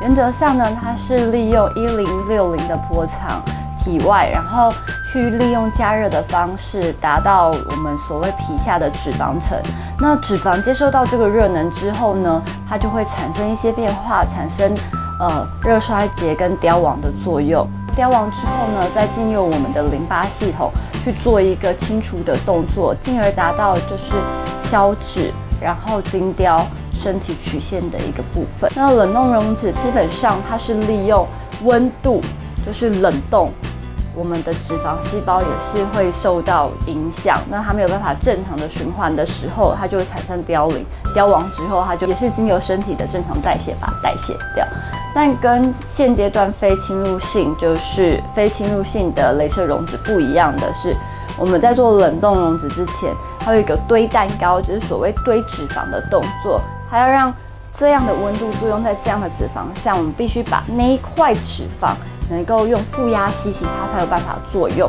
原则上呢，它是利用1060的波长体外，然后去利用加热的方式达到我们所谓皮下的脂肪层。那脂肪接受到这个热能之后呢，它就会产生一些变化，产生热衰竭跟凋亡的作用。凋亡之后呢，再进入我们的淋巴系统去做一个清除的动作，进而达到就是消脂，然后精雕身体曲线的一个部分。那冷冻溶脂基本上它是利用温度，就是冷冻，我们的脂肪细胞也是会受到影响。那它没有办法正常的循环的时候，它就会产生凋零。凋亡之后，它就也是经由身体的正常代谢把它代谢掉。但跟现阶段非侵入性，就是非侵入性的雷射溶脂不一样的是，我们在做冷冻溶脂之前，还有一个堆蛋糕，就是所谓堆脂肪的动作。还要让这样的温度作用在这样的脂肪下，我们必须把那一块脂肪能够用负压吸起它，才有办法作用。